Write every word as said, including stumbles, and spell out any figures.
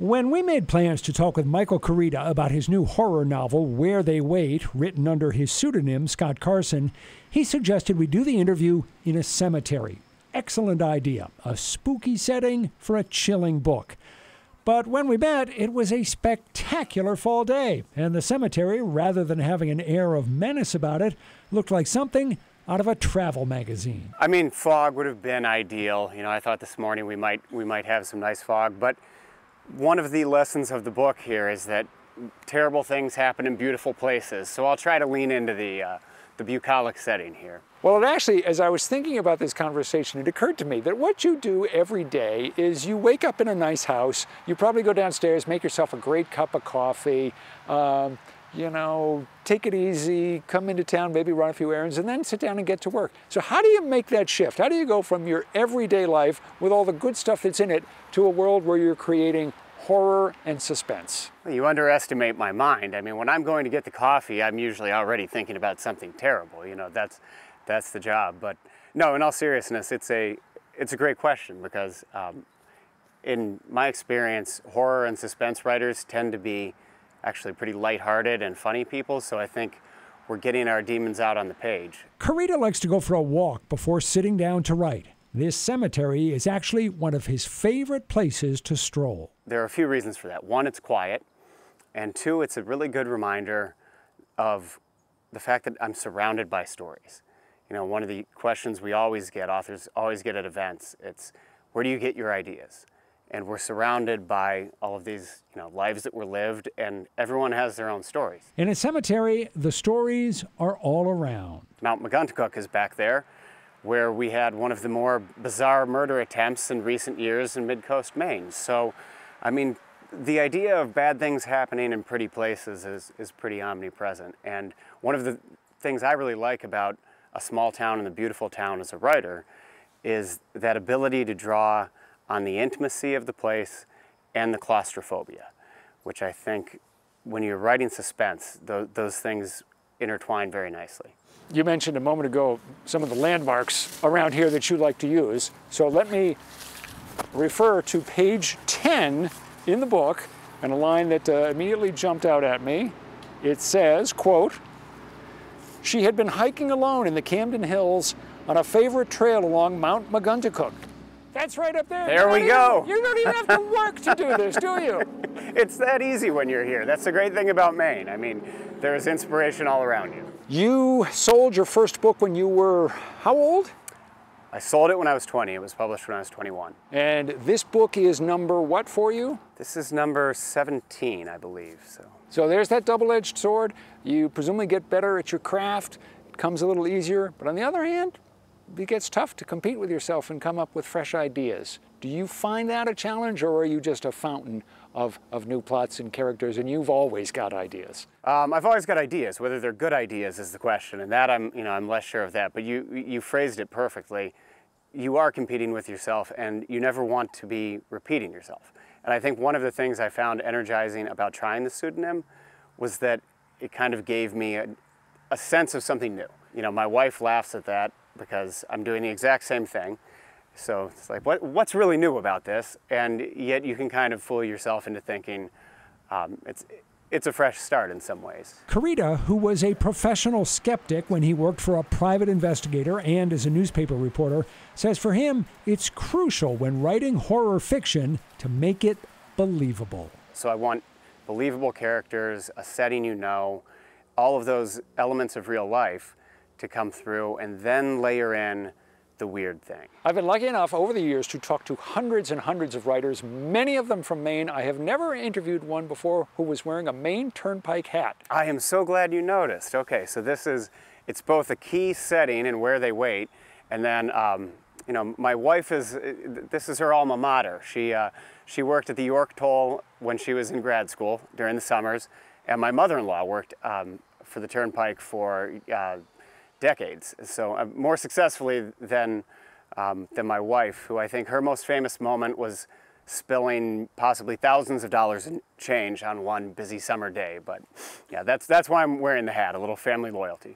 When we made plans to talk with Michael Koryta about his new horror novel, Where They Wait, written under his pseudonym, Scott Carson, he suggested we do the interview in a cemetery. Excellent idea, a spooky setting for a chilling book. But when we met, it was a spectacular fall day, and the cemetery, rather than having an air of menace about it, looked like something out of a travel magazine. I mean, fog would have been ideal. You know, I thought this morning we might, we might have some nice fog, but one of the lessons of the book here is that terrible things happen in beautiful places, so I'll try to lean into the, uh, the bucolic setting here. Well, it actually, as I was thinking about this conversation, it occurred to me that what you do every day is you wake up in a nice house, you probably go downstairs, make yourself a great cup of coffee, um, you know, take it easy, come into town, maybe run a few errands, and then sit down and get to work. So how do you make that shift? How do you go from your everyday life with all the good stuff that's in it to a world where you're creating horror and suspense? Well, you underestimate my mind. I mean, when I'm going to get the coffee, I'm usually already thinking about something terrible. You know, that's, that's the job. But no, in all seriousness, it's a, it's a great question because um, in my experience, horror and suspense writers tend to be actually pretty lighthearted and funny people, so I think we're getting our demons out on the page. Koryta likes to go for a walk before sitting down to write. This cemetery is actually one of his favorite places to stroll. There are a few reasons for that. One, it's quiet, and two, it's a really good reminder of the fact that I'm surrounded by stories. You know, one of the questions we always get, authors always get at events, it's where do you get your ideas? And we're surrounded by all of these, you know, lives that were lived, and everyone has their own stories. In a cemetery, the stories are all around. Mount Megunticook is back there, where we had one of the more bizarre murder attempts in recent years in mid-coast Maine. So, I mean, the idea of bad things happening in pretty places is, is pretty omnipresent. And one of the things I really like about a small town and a beautiful town as a writer is that ability to draw on the intimacy of the place and the claustrophobia, which I think when you're writing suspense, th those things intertwine very nicely. You mentioned a moment ago some of the landmarks around here that you like to use. So let me refer to page ten in the book and a line that uh, immediately jumped out at me. It says, quote, "She had been hiking alone in the Camden Hills on a favorite trail along Mount Megunticook." That's right up there. There we go. You don't even have to work to do this, do you? It's that easy when you're here. That's the great thing about Maine. I mean, there is inspiration all around you. You sold your first book when you were how old? I sold it when I was twenty. It was published when I was twenty-one. And this book is number what for you? This is number seventeen, I believe. So, so there's that double-edged sword. You presumably get better at your craft. It comes a little easier. But on the other hand, it gets tough to compete with yourself and come up with fresh ideas. Do you find that a challenge, or are you just a fountain of, of new plots and characters, and you've always got ideas? Um, I've always got ideas. Whether they're good ideas is the question, and that I'm, you know, I'm less sure of that. But you, you phrased it perfectly. You are competing with yourself, and you never want to be repeating yourself. And I think one of the things I found energizing about trying the pseudonym was that it kind of gave me a, a sense of something new. You know, my wife laughs at that, because I'm doing the exact same thing. So it's like, what, what's really new about this? And yet you can kind of fool yourself into thinking um, it's, it's a fresh start in some ways. Koryta, who was a professional skeptic when he worked for a private investigator and as a newspaper reporter, says for him, it's crucial when writing horror fiction to make it believable. So I want believable characters, a setting you know, all of those elements of real life to come through, and then layer in the weird thing. I've been lucky enough over the years to talk to hundreds and hundreds of writers, many of them from Maine. I have never interviewed one before who was wearing a Maine Turnpike hat. I am so glad you noticed. Okay, so this is, it's both a key setting in Where They Wait, and then, um, you know, my wife is, this is her alma mater. She, uh, she worked at the York Toll when she was in grad school during the summers, and my mother-in-law worked um, for the Turnpike for uh, decades, so uh, more successfully than, um, than my wife, who I think her most famous moment was spilling possibly thousands of dollars in change on one busy summer day. But yeah, that's, that's why I'm wearing the hat, a little family loyalty.